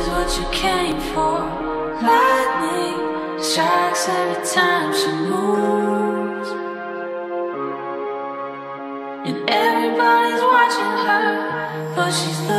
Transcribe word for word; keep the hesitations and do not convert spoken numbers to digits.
is what you came for. Lightning strikes every time she moves, and everybody's watching her, but she's the